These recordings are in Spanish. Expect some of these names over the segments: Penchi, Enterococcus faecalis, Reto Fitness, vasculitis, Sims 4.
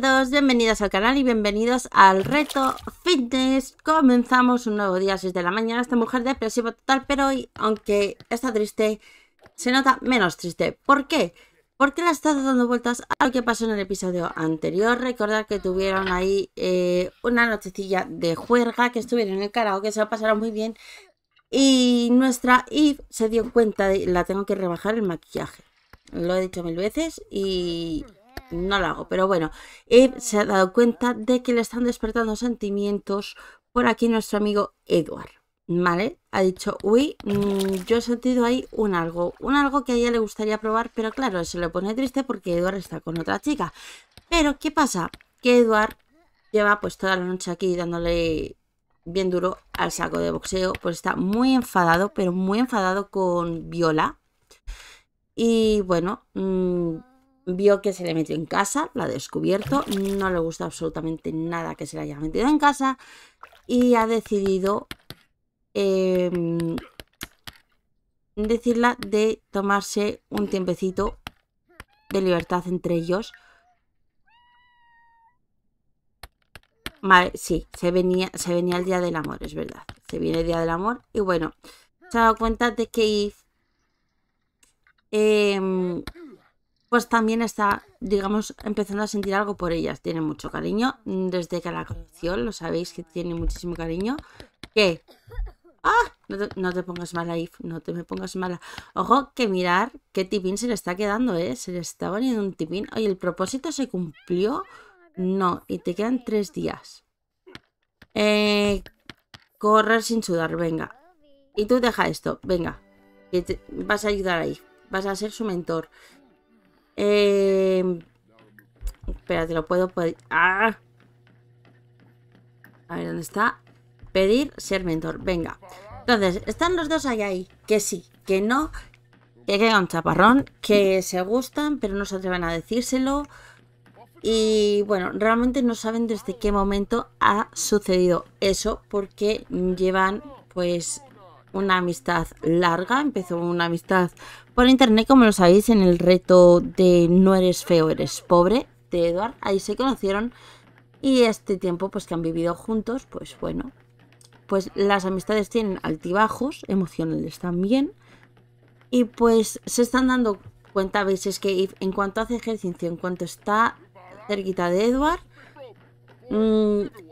todos, bienvenidos al canal y bienvenidos al Reto Fitness. Comenzamos un nuevo día, 6 de la mañana. Esta mujer depresiva total, pero hoy, aunque está triste, se nota menos triste. ¿Por qué? Porque le ha estado dando vueltas a lo que pasó en el episodio anterior. Recordad que tuvieron ahí una nochecilla de juerga, que estuvieron en el karaoke, se lo pasaron muy bien. Y nuestra Eve se dio cuenta de... La tengo que rebajar el maquillaje. Lo he dicho 1000 veces y no lo hago, pero bueno, Eve se ha dado cuenta de que le están despertando sentimientos por aquí nuestro amigo Edward, ¿vale? Ha dicho, uy, yo he sentido ahí un algo que a ella le gustaría probar, pero claro, se le pone triste porque Edward está con otra chica. Pero, ¿qué pasa? Que Edward lleva pues toda la noche aquí dándole bien duro al saco de boxeo, pues está muy enfadado, pero muy enfadado con Viola. Y bueno, vio que se le metió en casa, la ha descubierto, no le gusta absolutamente nada que se le haya metido en casa y ha decidido decirla de tomarse un tiempecito de libertad entre ellos. Vale, sí, se venía el día del amor, es verdad, se viene el día del amor y bueno, se ha dado cuenta de que pues también está, digamos, empezando a sentir algo por ellas. Tiene mucho cariño desde que la conoció, lo sabéis que tiene muchísimo cariño. ¿Qué? ¡Ah! No te pongas mala, Eve, no te me pongas mala. Ojo, que mirar qué tipín se le está quedando, ¿eh? Se le está poniendo un tipín. Oye, ¿el propósito se cumplió? No, y te quedan 3 días. Correr sin sudar, venga. Y tú deja esto, venga. Que te vas a ayudar ahí. Vas a ser su mentor. Espérate, lo puedo pedir. ¡Ah! A ver, ¿dónde está? Pedir ser mentor. Venga. Entonces, están los dos ahí. Que sí, que no. Que queda un chaparrón. Que se gustan, pero no se atreven a decírselo. Y bueno, realmente no saben desde qué momento ha sucedido eso, porque llevan pues una amistad larga. Empezó una amistad por internet, como lo sabéis, en el reto de No eres feo, eres pobre de Edward. Ahí se conocieron y este tiempo pues que han vivido juntos, pues bueno, pues las amistades tienen altibajos emocionales también. Y pues se están dando cuenta a veces que en cuanto hace ejercicio, en cuanto está cerquita de Edward,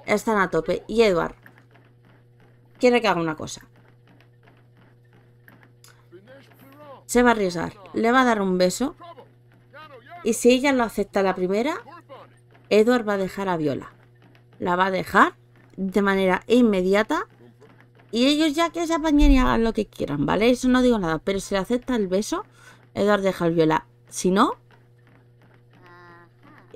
están a tope. Y Edward quiere que haga una cosa. Se va a arriesgar, le va a dar un beso y si ella lo acepta la primera, Edward va a dejar a Viola. La va a dejar de manera inmediata y ellos ya que se apañen y hagan lo que quieran, ¿vale? Eso no digo nada, pero si le acepta el beso, Edward deja a Viola. Si no,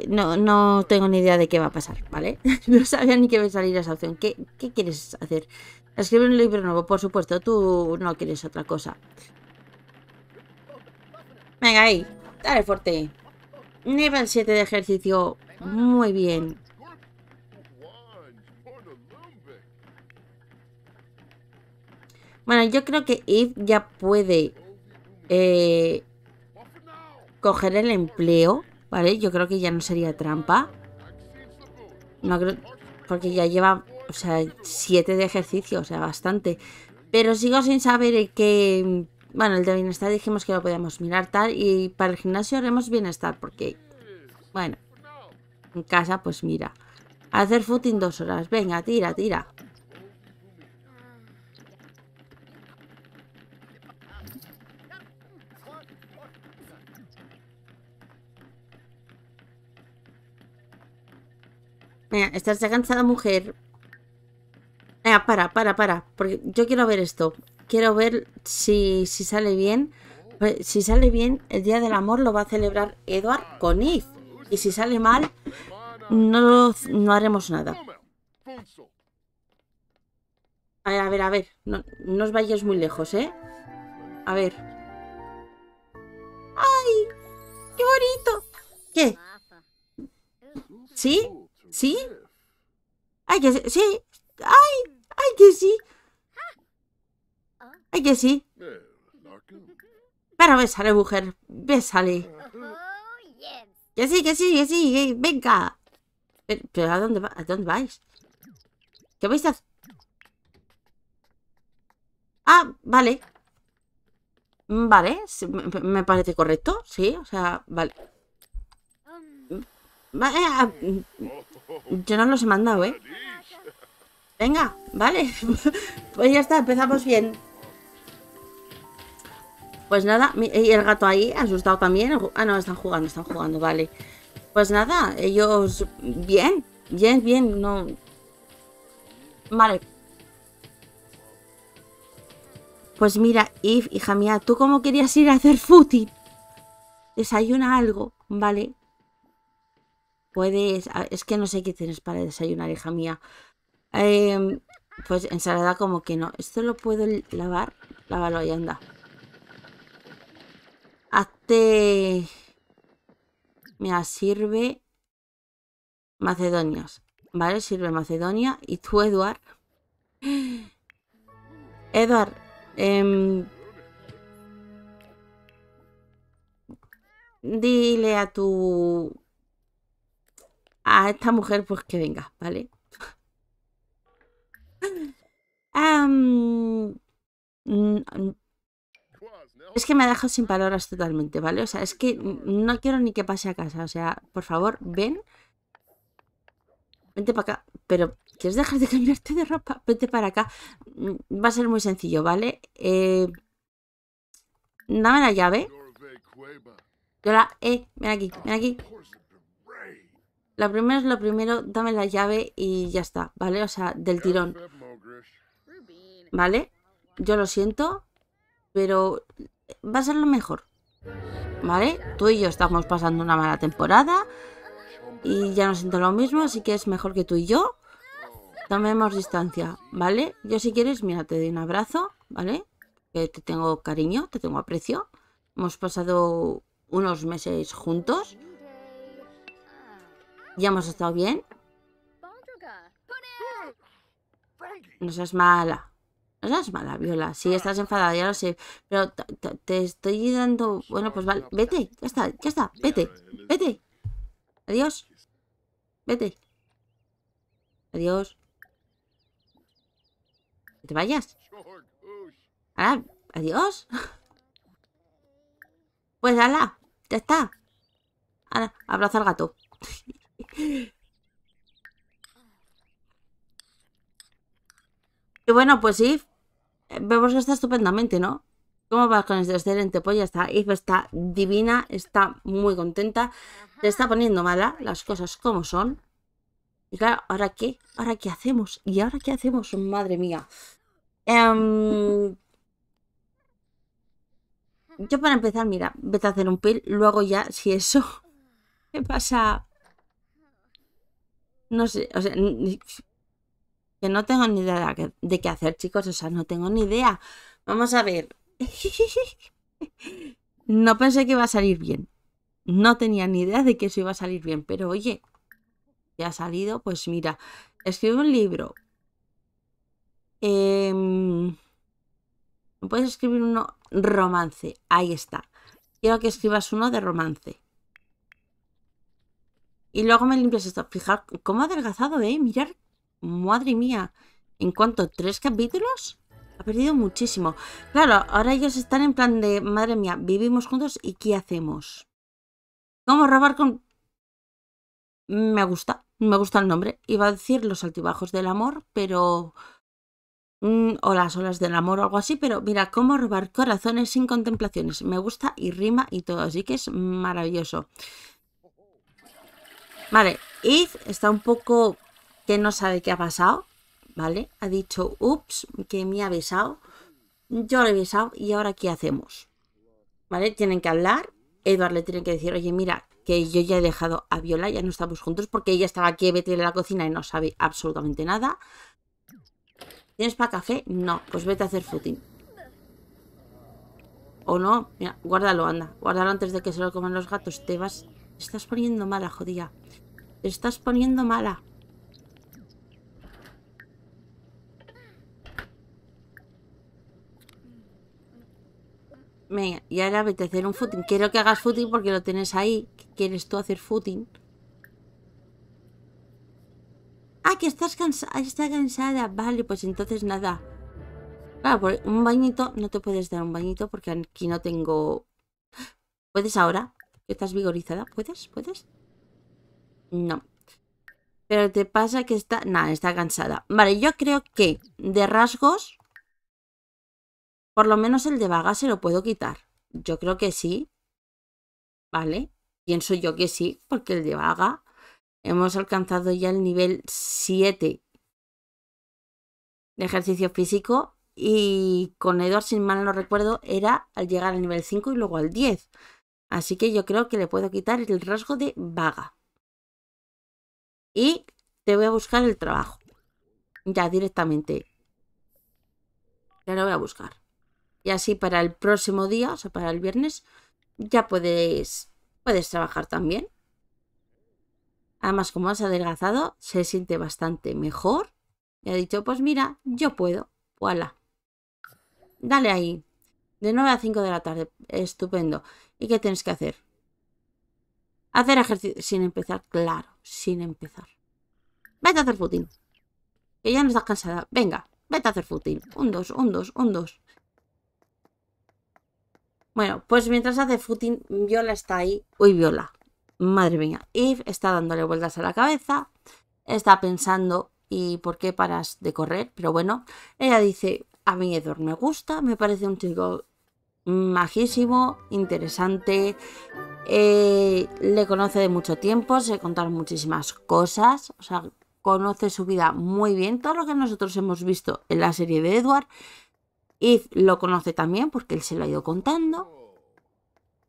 no tengo ni idea de qué va a pasar, ¿vale? No sabía ni qué va a salir esa opción. ¿Qué quieres hacer? Escribir un libro nuevo, por supuesto, tú no quieres otra cosa. Venga ahí, dale fuerte. Nivel 7 de ejercicio. Muy bien. Bueno, yo creo que Eve ya puede coger el empleo, ¿vale? Yo creo que ya no sería trampa. No creo, porque ya lleva, o sea, 7 de ejercicio, o sea, bastante. Pero sigo sin saber qué... Bueno, el de bienestar dijimos que lo podíamos mirar tal y para el gimnasio haremos bienestar porque, bueno, en casa pues mira. Hacer footing 2 horas. Venga, tira. Venga, estás cansada, mujer. Venga, para. Porque yo quiero ver esto. Quiero ver si sale bien. Si sale bien, el día del amor lo va a celebrar Edward con Eve. Y si sale mal, no haremos nada. A ver. No os vayáis muy lejos, ¿eh? A ver. ¡Ay! ¡Qué bonito! ¿Qué? ¿Sí? ¿Sí? ¡Ay, que sí! ¡Ay, que sí! ¡Ay, que sí! Pero bésale, mujer. Bésale. Que sí, venga. Pero ¿a dónde vais? ¿Qué vais a hacer? Ah, vale. Vale, sí, me parece correcto. Sí, o sea, vale. Yo no los he mandado, ¿eh? Venga, vale. Pues ya está, empezamos bien. Pues nada, y el gato ahí, asustado también. Ah, no, están jugando, vale. Pues nada, ellos... Bien, no... Vale. Pues mira, Eve, hija mía, ¿tú cómo querías ir a hacer footing? Desayuna algo, vale. Puedes... Es que no sé qué tienes para desayunar, hija mía. Pues ensalada como que no. Esto lo puedo lavar. Lávalo y anda. Hazte... Mira, sirve macedonias, ¿vale? Sirve macedonia. Y tú, Eduard. Eduard, dile a esta mujer pues que venga, ¿vale? Es que me ha dejado sin palabras totalmente, ¿vale? O sea, es que no quiero ni que pase a casa. O sea, por favor, ven. Vente para acá. Pero, ¿quieres dejar de cambiarte de ropa? Vente para acá. Va a ser muy sencillo, ¿vale? Dame la llave. Ven aquí. Lo primero es lo primero. Dame la llave y ya está, ¿vale? O sea, del tirón. ¿Vale? Yo lo siento, pero... va a ser lo mejor, ¿vale? Tú y yo estamos pasando una mala temporada y ya no siento lo mismo, así que es mejor que tú y yo tomemos distancia, ¿vale? Yo, si quieres, mira, te doy un abrazo, ¿vale? Que te tengo cariño, te tengo aprecio. Hemos pasado unos meses juntos. Ya hemos estado bien. No seas mala. No seas mala, Viola. Sí, estás enfadada, ya lo sé. Pero te estoy dando... Bueno, pues vale. Vete. Ya está. Vete. Adiós. Vete. Adiós. Que te vayas. Ahora, adiós. Pues ala. Ya está. Ahora, abraza al gato. Y bueno, pues sí. Vemos que está estupendamente, ¿no? ¿Cómo vas con este excelente? Pues ya está. Eve está divina, está muy contenta. Te está poniendo mala, las cosas como son. Y claro, ¿ahora qué? ¿Ahora qué hacemos? ¿Y ahora qué hacemos? Madre mía. Yo, para empezar, mira, vete a hacer un peel. Luego ya, si eso... ¿Qué pasa? No sé, o sea... Que no tengo ni idea de qué hacer, chicos. O sea, no tengo ni idea. Vamos a ver. No pensé que iba a salir bien. No tenía ni idea de que eso iba a salir bien. Pero oye, ya ha salido. Pues mira, escribe un libro. Puedes escribir uno romance. Ahí está. Quiero que escribas uno de romance. Y luego me limpias esto. Fijar cómo ha adelgazado, mirad. Madre mía, ¿en cuánto? ¿3 capítulos? Ha perdido muchísimo. Claro, ahora ellos están en plan de... Madre mía, vivimos juntos y ¿qué hacemos? ¿Cómo robar con...? Me gusta el nombre. Iba a decir los altibajos del amor, pero... o las olas del amor o algo así, pero mira, ¿cómo robar corazones sin contemplaciones? Me gusta y rima y todo, así que es maravilloso. Vale, Eve está un poco... que no sabe qué ha pasado, ¿vale? Ha dicho, ups, que me ha besado. Yo le he besado y ahora ¿qué hacemos? ¿Vale? Tienen que hablar. Eduard le tiene que decir, oye, mira, que yo ya he dejado a Viola, ya no estamos juntos porque ella estaba aquí metida en la cocina y no sabe absolutamente nada. ¿Tienes para café? No, pues vete a hacer footing. O no, mira, guárdalo, anda. Guárdalo antes de que se lo coman los gatos. Te estás poniendo mala, jodida. Te estás poniendo mala. Venga, y ahora vete a hacer un footing. Quiero que hagas footing porque lo tienes ahí. ¿Quieres tú hacer footing? Ah, que estás cansada. Está cansada. Vale, pues entonces nada. Claro, por un bañito. No te puedes dar un bañito porque aquí no tengo... ¿Puedes ahora? ¿Estás vigorizada? ¿Puedes? ¿Puedes? No. Pero te pasa que está... Nada, está cansada. Vale, yo creo que de rasgos... Por lo menos el de vaga se lo puedo quitar. Yo creo que sí. Vale. Pienso yo que sí, porque el de vaga... Hemos alcanzado ya el nivel 7 de ejercicio físico. Y con Edward, si mal no recuerdo, era al llegar al nivel 5 y luego al 10. Así que yo creo que le puedo quitar el rasgo de vaga. Y te voy a buscar el trabajo. Ya directamente. Ya lo voy a buscar. Y así para el próximo día, o sea, para el viernes, ya puedes trabajar también. Además, como has adelgazado, se siente bastante mejor. Y ha dicho, pues mira, yo puedo. ¡Voilà! Dale ahí. De 9 a 5 de la tarde. Estupendo. ¿Y qué tienes que hacer? Hacer ejercicio. Sin empezar, claro. Sin empezar. Vete a hacer footing. Que ya no estás cansada. Venga, vete a hacer footing. Un, dos, un, dos, un, dos. Bueno, pues mientras hace footing, Viola está ahí. Uy, Viola. Madre mía, Eve está dándole vueltas a la cabeza, está pensando, ¿y por qué paras de correr? Pero bueno, ella dice, a mí Edward me gusta, me parece un chico majísimo, interesante, le conoce de mucho tiempo, se contaron muchísimas cosas, o sea, conoce su vida muy bien, todo lo que nosotros hemos visto en la serie de Edward, Eve lo conoce también porque él se lo ha ido contando.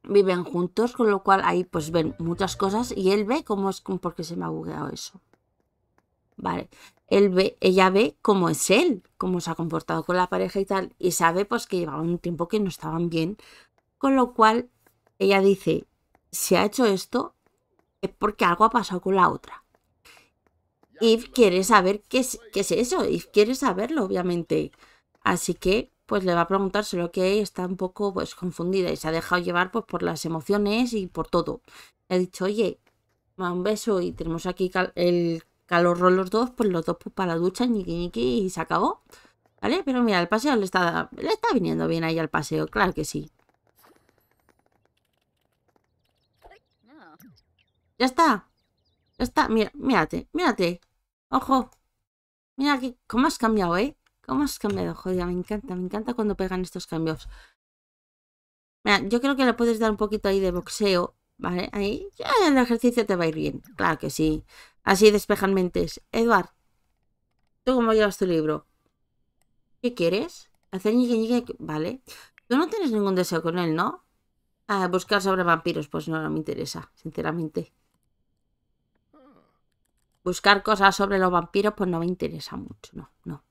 Viven juntos, con lo cual ahí pues ven muchas cosas y él ve cómo es, porque se me ha bugueado eso. Vale, él ve, ella ve cómo es él, cómo se ha comportado con la pareja y tal, y sabe pues que llevaba un tiempo que no estaban bien, con lo cual ella dice, si ha hecho esto es porque algo ha pasado con la otra. Eve quiere saber qué es eso, Eve quiere saberlo obviamente, así que pues le va a preguntar, solo que está un poco pues confundida y se ha dejado llevar pues por las emociones y por todo. Le ha dicho, oye, un beso y tenemos aquí el calorón los dos pues, para la ducha, ñiqui ñiqui, y se acabó. ¿Vale? Pero mira, el paseo le está viniendo bien ahí al paseo, claro que sí. Ya está. Ya está, mira, mírate. Ojo. Mira aquí, cómo has cambiado, ¿eh? ¿Cómo has cambiado? Joder, me encanta cuando pegan estos cambios. Mira, yo creo que le puedes dar un poquito ahí de boxeo, ¿vale? Ahí ya el ejercicio te va a ir bien, claro que sí. Así despejan mentes. Edward, ¿tú cómo llevas tu libro? ¿Qué quieres? Hacer ñique ñique, vale. Tú no tienes ningún deseo con él, ¿no? Ah, buscar sobre vampiros, pues no me interesa, sinceramente. Buscar cosas sobre los vampiros, pues no me interesa mucho, no, no.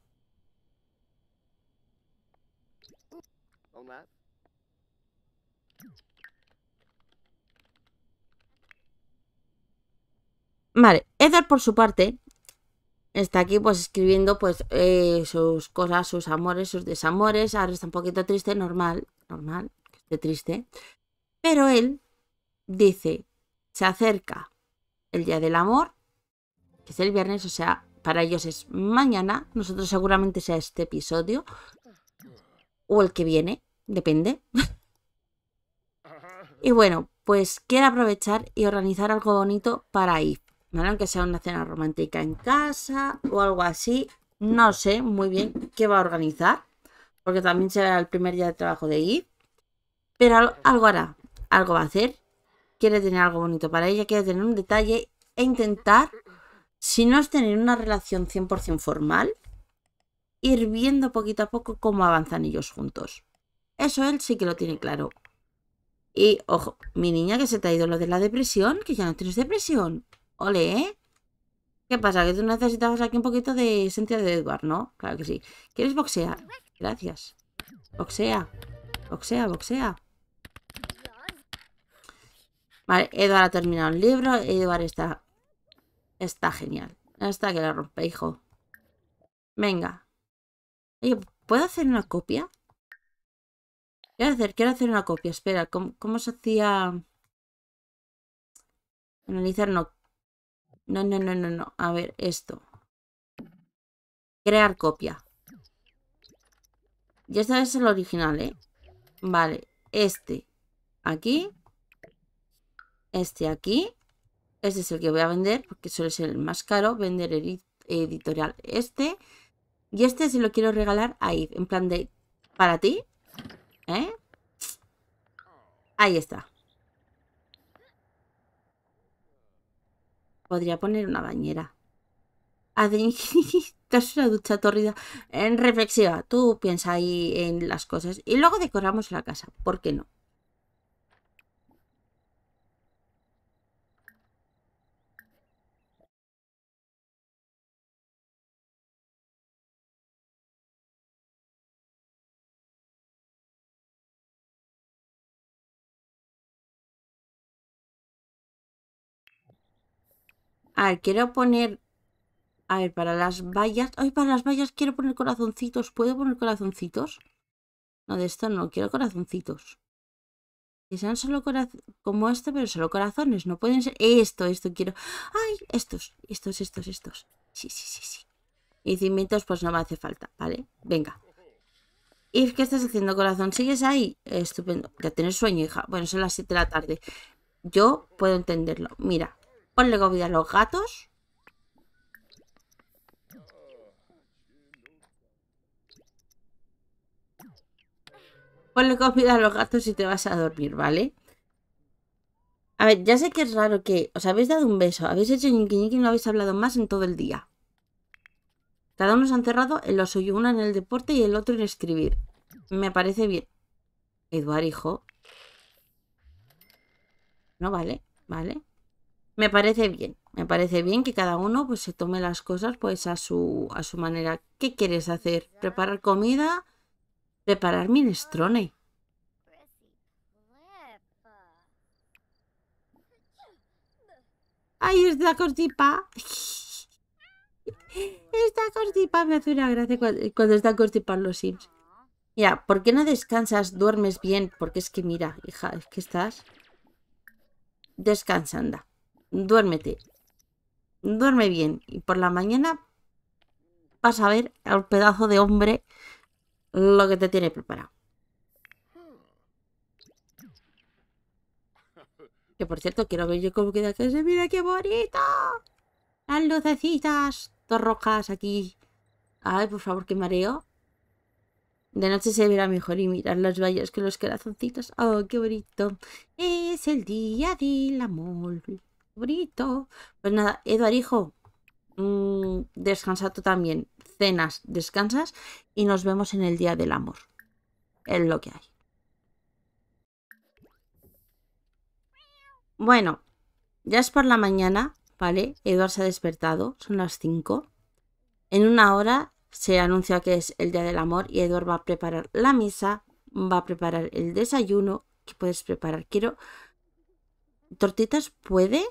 Vale, Edward por su parte está aquí pues escribiendo pues sus cosas, sus amores, sus desamores. Ahora está un poquito triste, normal que esté triste. Pero él dice, se acerca el día del amor, que es el viernes, o sea, para ellos es mañana. Nosotros seguramente sea este episodio o el que viene, depende. Y bueno, pues quiere aprovechar y organizar algo bonito para Eve. ¿Vale? Aunque sea una cena romántica en casa o algo así. No sé muy bien qué va a organizar. Porque también será el primer día de trabajo de Eve. Pero algo hará. Algo va a hacer. Quiere tener algo bonito para ella. Quiere tener un detalle. E intentar, si no es tener una relación 100% formal, ir viendo poquito a poco cómo avanzan ellos juntos. Eso él sí que lo tiene claro. Y ojo, mi niña, que se te ha ido lo de la depresión. Que ya no tienes depresión. Ole, ¿eh? ¿Qué pasa? Que tú necesitabas aquí un poquito de esencia de Edward, ¿no? Claro que sí. ¿Quieres boxear? Gracias. Boxea. Boxea, boxea. Vale, Edward ha terminado el libro. Edward está genial. Hasta que la rompe, hijo. Venga. Oye, ¿puedo hacer una copia? Quiero hacer una copia. Espera, ¿cómo se hacía? Analizar no. No. A ver, esto. Crear copia. Y este es el original, ¿eh? Vale, este aquí. Este aquí. Este es el que voy a vender, porque suele ser el más caro. Vender editorial este. Y este se lo quiero regalar a Yves. En plan de, para ti. ¿Eh? Ahí está. Podría poner una bañera. Tras una ducha tórrida. En reflexiva, tú piensa ahí en las cosas. Y luego decoramos la casa. ¿Por qué no? A ver, quiero poner... A ver, para las vallas... Ay, para las vallas quiero poner corazoncitos. ¿Puedo poner corazoncitos? No, de esto no. Quiero corazoncitos. Que sean solo corazones... Como este, pero solo corazones. No pueden ser... Esto quiero... Ay, estos. Sí. Y cimientos pues no me hace falta, ¿vale? Venga. ¿Y qué estás haciendo, corazón? ¿Sigues ahí? Estupendo. Que tienes sueño, hija. Bueno, son las 7 de la tarde. Yo puedo entenderlo. Mira. Ponle comida a los gatos. Ponle comida a los gatos y te vas a dormir, ¿vale? A ver, ya sé que es raro que os habéis dado un beso, habéis hecho ñiqui ñiqui y no habéis hablado más en todo el día. Cada uno se ha encerrado en lo suyo, uno en el deporte y el otro en escribir. Me parece bien. Eduardo, hijo. No, vale. Me parece bien que cada uno pues se tome las cosas pues a su manera. ¿Qué quieres hacer? ¿Preparar comida? ¿Preparar minestrone? ¡Ay, esta constipa! Esta constipa me hace una gracia cuando están constipados los Sims. Mira, ¿por qué no descansas? ¿Duermes bien? Porque es que mira, hija, es que estás... Descansa, anda. Duérmete. Duerme bien. Y por la mañana vas a ver al pedazo de hombre lo que te tiene preparado. Que por cierto, quiero ver yo cómo queda casa. ¡Mira qué bonito! Las lucecitas, dos rojas aquí. Ay, por favor, qué mareo. De noche se verá mejor y mirar las vallas con los corazoncitos. ¡Oh, qué bonito! Es el día del amor. Bonito. Pues nada, Eduardo, hijo, descansa tú también. Cenas, descansas y nos vemos en el día del amor. Es lo que hay. Bueno, ya es por la mañana, ¿vale? Eduardo se ha despertado, son las 5. En una hora se anuncia que es el día del amor y Eduardo va a preparar la misa, va a preparar el desayuno. ¿Qué puedes preparar? Quiero... ¿Tortitas puede?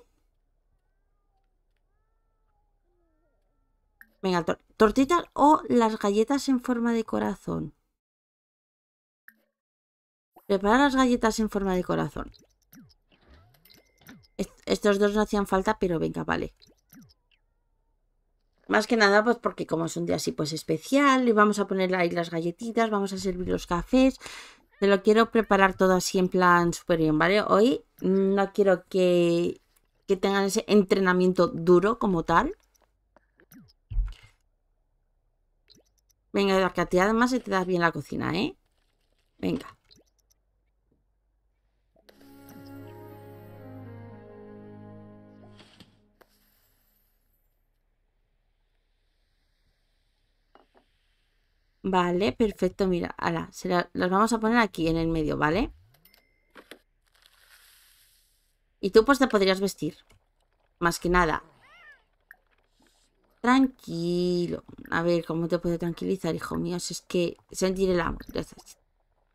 Venga, tortitas o las galletas en forma de corazón. Preparar las galletas en forma de corazón. Estos dos no hacían falta, pero venga, vale. Más que nada, pues porque como es un día así, pues especial. Y vamos a poner ahí las galletitas, vamos a servir los cafés. Te lo quiero preparar todo así en plan super bien, ¿vale? Hoy no quiero que tengan ese entrenamiento duro como tal. Venga, Eduardo, que a ti además se te da bien la cocina, ¿eh? Venga. Vale, perfecto, mira, ahora las vamos a poner aquí en el medio, ¿vale? Y tú pues te podrías vestir, más que nada. Tranquilo. A ver, ¿cómo te puedo tranquilizar, hijo mío? Si es que sentir el amor. Ya estás.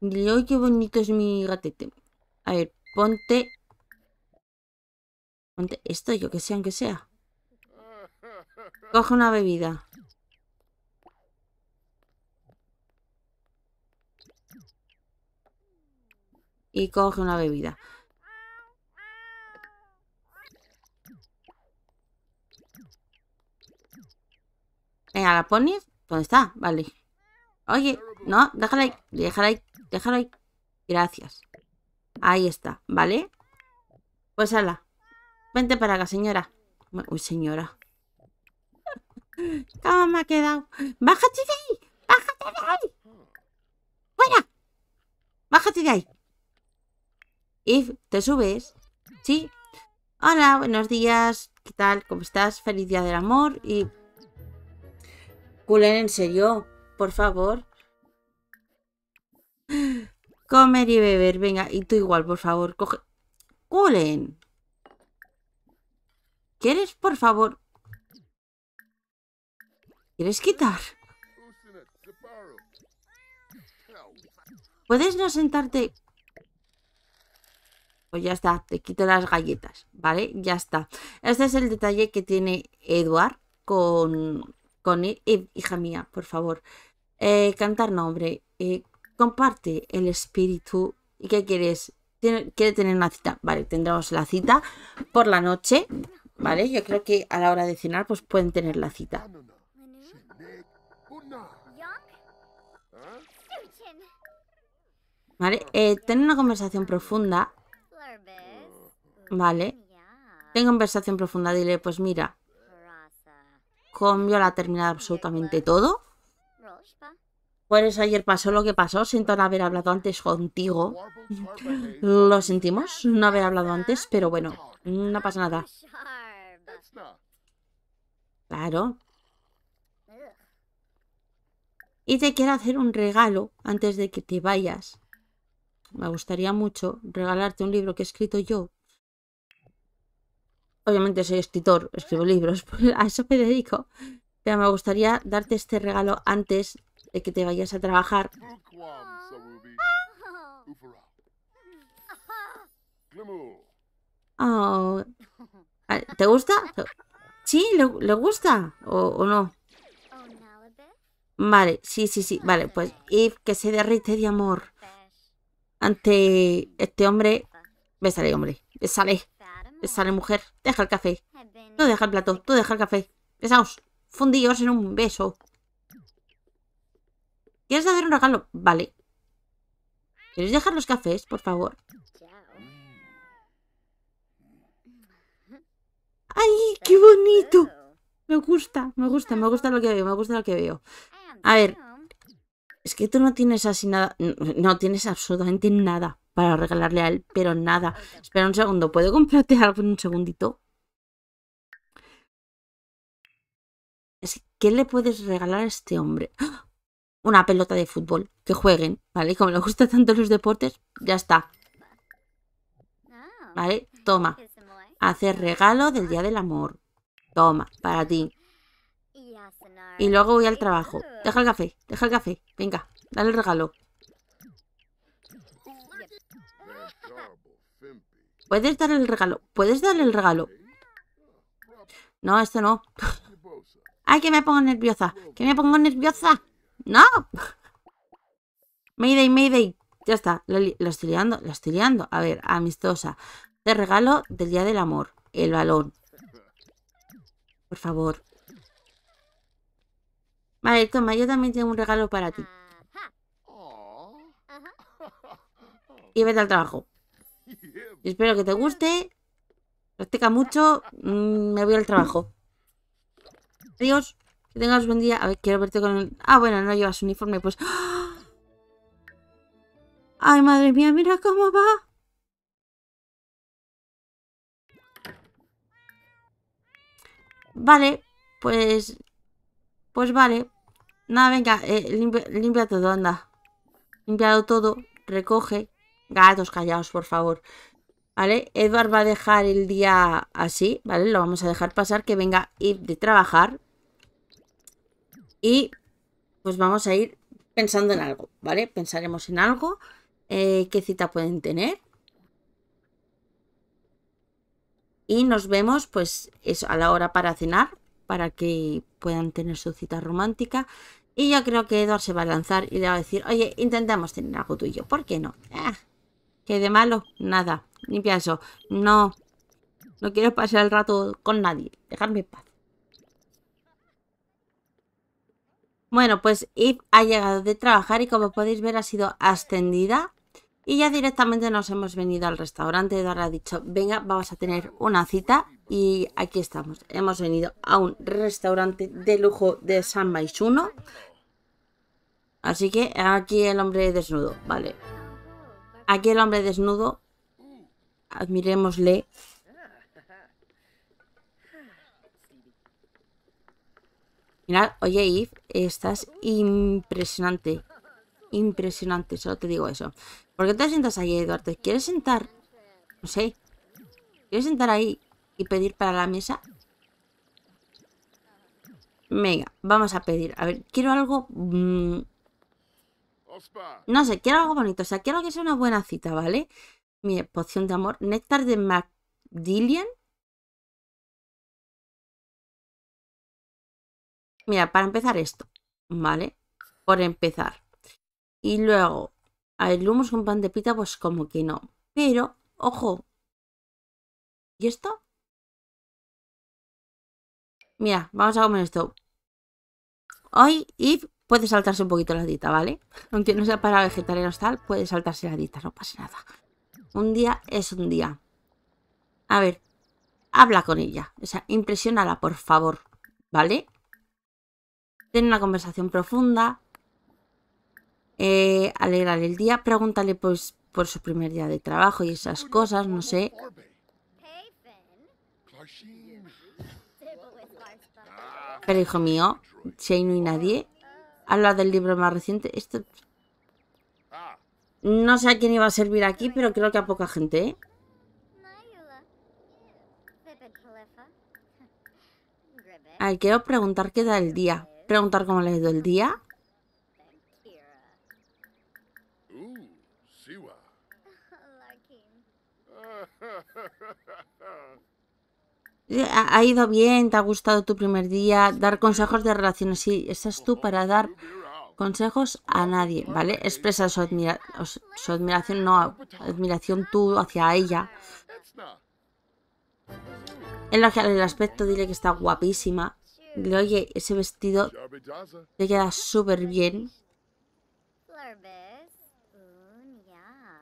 ¡Ay, qué bonito es mi gatete! A ver, ponte... Ponte esto, yo que sé, aunque sea. Coge una bebida. Y coge una bebida. Venga, la pones ¿Dónde está? Vale. Oye, no, déjala ahí, déjala ahí, déjala ahí. Gracias. Ahí está, ¿vale? Pues hala. Vente para acá, señora. Uy, señora. ¿Cómo me ha quedado? ¡Bájate de ahí! ¡Bájate de ahí! ¡Fuera! ¡Bájate de ahí! If, ¿te subes? ¿Sí? Hola, buenos días. ¿Qué tal? ¿Cómo estás? Feliz día del amor. Y... culen en serio, por favor. Comer y beber, venga. Y tú igual, por favor. Coge... culen. ¿Quieres, por favor? ¿Quieres quitar? ¿Puedes no sentarte? Pues ya está, te quito las galletas, ¿vale? Ya está. Este es el detalle que tiene Edward con hija mía, por favor. Cantar nombre. Comparte el espíritu. ¿Y qué quieres? Quiere tener una cita. Vale, tendremos la cita por la noche. Vale, yo creo que a la hora de cenar pues pueden tener la cita. Vale, tener una conversación profunda. Vale. Tengo conversación profunda. Dile, pues mira, con Viola ha terminado absolutamente todo. Por eso ayer pasó lo que pasó. Siento no haber hablado antes contigo. Lo sentimos, no haber hablado antes, pero bueno, no pasa nada. Claro. Y te quiero hacer un regalo antes de que te vayas. Me gustaría mucho regalarte un libro que he escrito yo. Obviamente soy escritor, escribo libros, a eso me dedico. Pero me gustaría darte este regalo antes de que te vayas a trabajar. Oh. ¿Te gusta? ¿Sí? ¿Le gusta? ¿O no? Vale, sí. Vale, pues Eve que se derrite de amor ante este hombre. Bésale, hombre. Bésale. Bésale, mujer. Deja el café. Tú deja el plato. Tú deja el café. Besaos. Fundíos en un beso. ¿Quieres hacer un regalo? Vale. ¿Quieres dejar los cafés, por favor? ¡Ay, qué bonito! Me gusta lo que veo. A ver. Es que tú no tienes así nada, no tienes absolutamente nada para regalarle a él, pero nada. Espera un segundo, ¿puedo comprarte algo en un segundito? ¿Qué le puedes regalar a este hombre? ¡Oh! Una pelota de fútbol, que jueguen, ¿vale? Como le gustan tanto los deportes, ya está. ¿Vale? Toma. Hacer regalo del Día del Amor. Toma, para ti. Y luego voy al trabajo. Deja el café, venga, dale el regalo. ¿Puedes darle el regalo? ¿Puedes darle el regalo? No, esto no. ¡Ay, que me pongo nerviosa! ¡Que me pongo nerviosa! ¡No! Mayday, Mayday. Ya está, la estoy liando, A ver, amistosa. Te regalo del Día del Amor. El balón. Por favor. Vale, toma, yo también tengo un regalo para ti. Y vete al trabajo. Espero que te guste. Practica mucho. Me voy al trabajo. Adiós. Que tengas buen día. A ver, quiero verte con el... Ah, bueno, no llevas uniforme, pues... ¡Ay, madre mía! ¡Mira cómo va! Vale, pues... pues vale. Nada, venga, limpia todo, anda. Limpiado todo, recoge. Gatos, callaos, por favor. ¿Vale? Edward va a dejar el día así, ¿vale? Lo vamos a dejar pasar, que venga ir de trabajar. Y pues vamos a ir pensando en algo, ¿vale? Pensaremos en algo. ¿Qué cita pueden tener? Y nos vemos, pues, eso, a la hora para cenar, para que puedan tener su cita romántica. Y yo creo que Edward se va a lanzar y le va a decir, oye, intentamos tener algo tuyo, ¿por qué no? ¿Qué de malo? Nada, limpia eso. No, no quiero pasar el rato con nadie, dejadme en paz. Bueno, pues Eve ha llegado de trabajar y como podéis ver ha sido ascendida y ya directamente nos hemos venido al restaurante. Eduardo ha dicho, venga, vamos a tener una cita y aquí estamos. Hemos venido a un restaurante de lujo de San Maisuno. Así que aquí el hombre desnudo, vale. Aquí el hombre desnudo, admirémosle. Mirad, oye Yves, estás impresionante. Impresionante, solo te digo eso. ¿Por qué te sientas ahí, Eduardo? ¿Quieres sentar? No sé. ¿Quieres sentar ahí y pedir para la mesa? Venga, vamos a pedir. A ver, quiero algo... no sé, quiero algo bonito. O sea, quiero que sea una buena cita, ¿vale? Mire, poción de amor. Néctar de Magdalian. Mira, para empezar esto, ¿vale? Por empezar. Y luego, a ver, hummus con pan de pita, pues como que no. Pero, ojo. ¿Y esto? Mira, vamos a comer esto. Hoy, Yves puede saltarse un poquito la dieta, ¿vale? Aunque no sea para vegetarianos tal, puede saltarse la dieta, no pasa nada. Un día es un día. A ver, habla con ella. O sea, impresiónala, por favor, ¿vale? Ten una conversación profunda, alegrar el día, pregúntale pues por su primer día de trabajo y esas cosas, no sé. Pero hijo mío, si ahí no hay nadie, habla del libro más reciente. Esto... no sé a quién iba a servir aquí, pero creo que a poca gente, ¿eh? A ver, quiero preguntar qué da el día. Preguntar cómo le ha ido el día. Ha ido bien, te ha gustado tu primer día. Dar consejos de relaciones. Sí, estás tú para dar consejos a nadie, ¿vale? Expresa su admiración, no, admiración tú hacia ella. Elogiale el aspecto, dile que está guapísima. Oye, ese vestido te queda súper bien.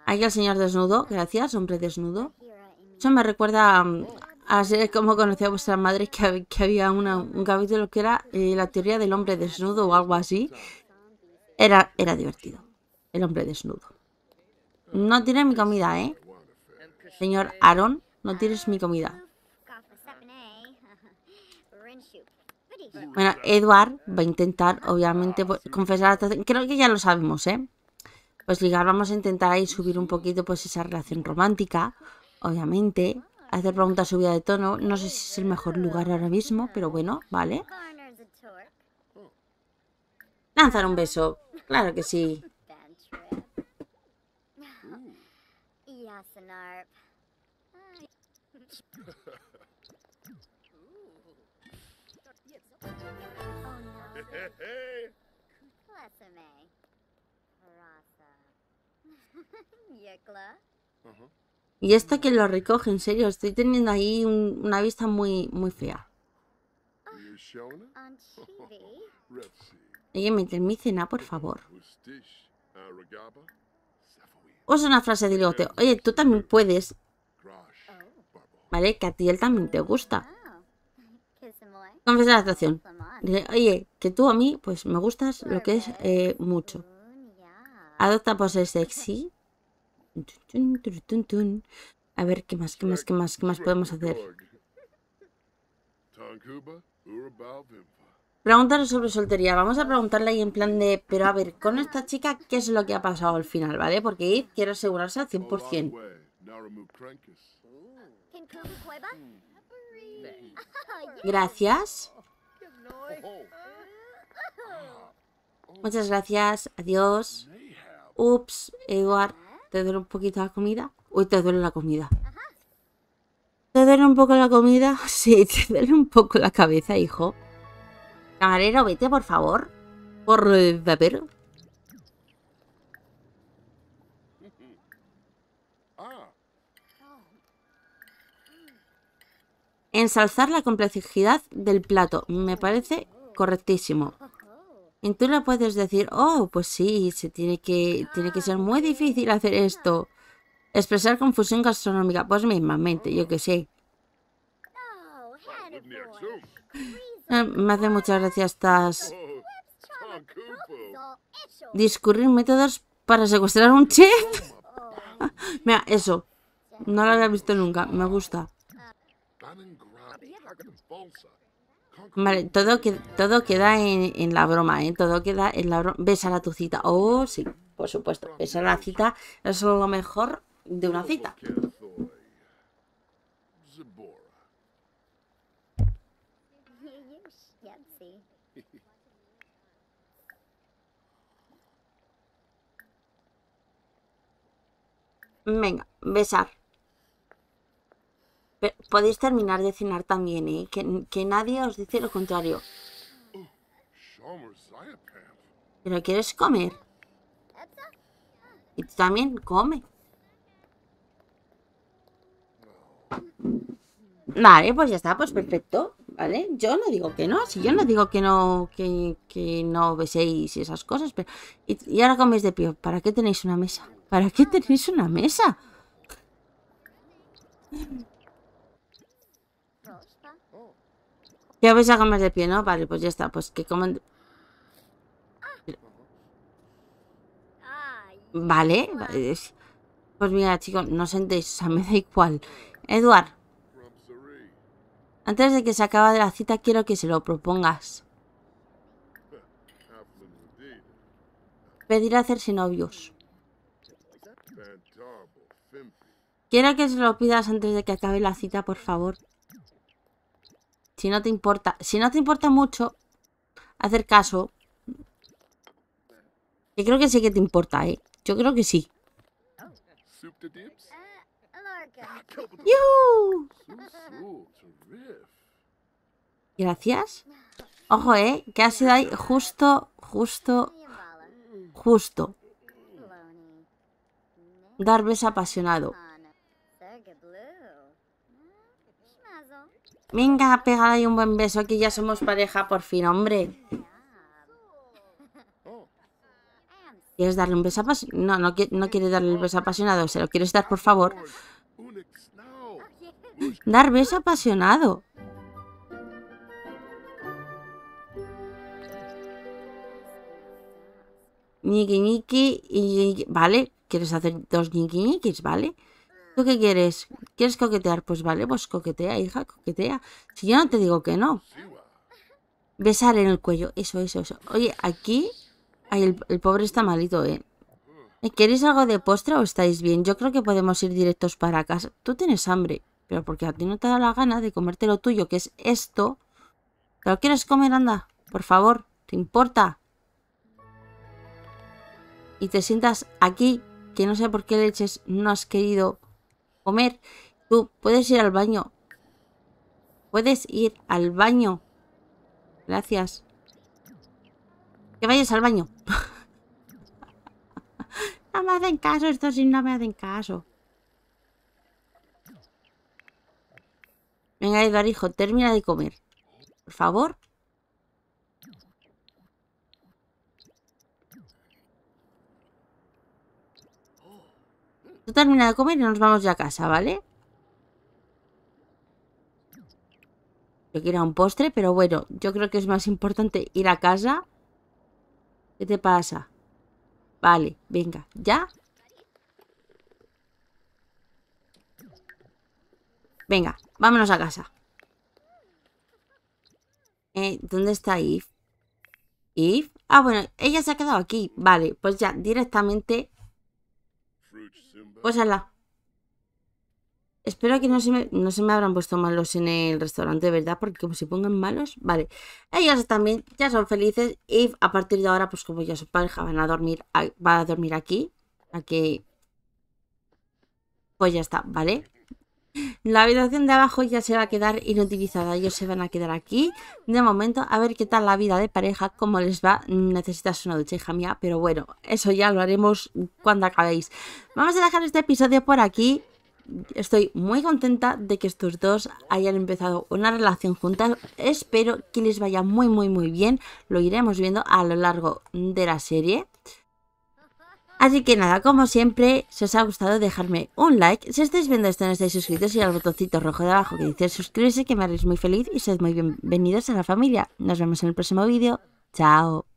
Aquí el señor desnudo, gracias, hombre desnudo. Eso me recuerda a ser como conocía a vuestra madre, que había un capítulo que era la teoría del hombre desnudo o algo así. Era divertido, el hombre desnudo. No tienes mi comida, ¿eh? Señor Aaron, no tienes mi comida. Bueno, Edward va a intentar, obviamente, pues, confesar. Creo que ya lo sabemos, ¿eh? Pues ligar, vamos a intentar ahí subir un poquito pues esa relación romántica, obviamente. Hacer preguntas subida de tono. No sé si es el mejor lugar ahora mismo, pero bueno, vale. Lanzar un beso, claro que sí. Y esto que lo recoge, en serio, estoy teniendo ahí una vista muy, muy fea. Oye, méteme mi cena, por favor. Usa una frase de ligoteo. Oye, tú también puedes. Vale, que a ti él también te gusta. Confesar la atracción. Oye, que tú a mí, pues me gustas lo que es mucho. Adopta poses sexy. A ver, ¿qué más podemos hacer? Preguntaros sobre soltería. Vamos a preguntarle ahí en plan de... pero a ver, con esta chica, ¿qué es lo que ha pasado al final? ¿Vale? Porque quiero asegurarse al 100%. Gracias. Muchas gracias. Adiós. Ups, Eduard, ¿te duele un poquito la comida? Uy, te duele la comida. ¿Te duele un poco la comida? Sí, te duele un poco la cabeza, hijo. Camarero, vete, por favor. Por beber. Ensalzar la complejidad del plato. Me parece correctísimo. Y tú le puedes decir, oh, pues sí, se tiene que ser muy difícil hacer esto. Expresar confusión gastronómica, pues mismamente, yo que sé. Me hace muchas gracias estas... Discurrir métodos para secuestrar a un chef. Mira, eso. No lo había visto nunca, me gusta. Vale, todo queda en la broma, ¿eh? Todo queda en la broma. Besar a tu cita. Oh, sí, por supuesto. Besar a la cita es lo mejor de una cita. Venga, besar. Pero podéis terminar de cenar también, ¿eh? Que nadie os dice lo contrario. Pero quieres comer. Y tú también come. Vale, pues ya está, pues perfecto. ¿Vale? Yo no digo que no. Si yo no digo que no, que no beséis y esas cosas. Pero... Y ahora coméis de pie. ¿Para qué tenéis una mesa? ¿Para qué tenéis una mesa? Ya vais a comer de pie, ¿no? Vale, pues ya está. Pues que coman... Vale. Pues mira, chicos, no sentéis. O sea, me da igual. Eduard, antes de que se acabe la cita, quiero que se lo propongas. Pedir a hacerse novios. Quiero que se lo pidas antes de que acabe la cita, por favor. Si no te importa. Si no te importa mucho, hacer caso. Yo creo que sí que te importa, ¿eh? Yo creo que sí. ¡Yuhu! Gracias. Ojo, ¿eh? Que ha sido ahí justo. Dar beso apasionado. Venga, pégale ahí un buen beso, que ya somos pareja por fin, hombre. ¿Quieres darle un beso apasionado? No, no quiere darle el beso apasionado. ¿Se lo quieres dar, por favor? Dar beso apasionado. Ñiqui ñiqui y... Vale, quieres hacer dos ñiqui ñiquis, ¿vale? ¿Tú qué quieres? ¿Quieres coquetear? Pues vale, pues coquetea, hija, coquetea. Si yo no te digo que no. Besar en el cuello, eso. Oye, aquí... Ay, el pobre está malito, ¿eh? ¿Queréis algo de postre o estáis bien? Yo creo que podemos ir directos para casa. Tú tienes hambre, pero porque a ti no te da la gana de comerte lo tuyo, que es esto. ¿Te lo quieres comer, anda? Por favor, ¿te importa? Y te sientas aquí, que no sé por qué leches no has querido comer. Tú puedes ir al baño. Puedes ir al baño. Gracias. Que vayas al baño. No me hacen caso, esto sí, no me hacen caso. Venga, Eduardo, hijo, termina de comer. Por favor. Tú termina de comer y nos vamos ya a casa, ¿vale? Yo quiero un postre, pero bueno, yo creo que es más importante ir a casa. ¿Qué te pasa? Vale, venga, ¿ya? Venga, vámonos a casa. ¿Dónde está Eve? ¿Eve? Ah, bueno, ella se ha quedado aquí. Vale, pues ya, directamente. Pues ala. Espero que no se me habrán puesto malos en el restaurante, ¿verdad? Porque como se pongan malos, vale. Ellas también ya son felices y a partir de ahora, pues como ya su pareja va a dormir aquí. Aquí. Pues ya está, ¿vale? La habitación de abajo ya se va a quedar inutilizada. Ellos se van a quedar aquí. De momento, a ver qué tal la vida de pareja, cómo les va. Necesitas una ducha, hija mía, pero bueno, eso ya lo haremos cuando acabéis. Vamos a dejar este episodio por aquí. estoy muy contenta de que estos dos hayan empezado una relación juntas. Espero que les vaya muy bien. Lo iremos viendo a lo largo de la serie. Así que nada, como siempre, si os ha gustado, dejadme un like. Si estáis viendo esto y no estáis suscritos, ir al botoncito rojo de abajo que dice suscribirse, que me haréis muy feliz y sed muy bienvenidos a la familia. Nos vemos en el próximo vídeo. Chao.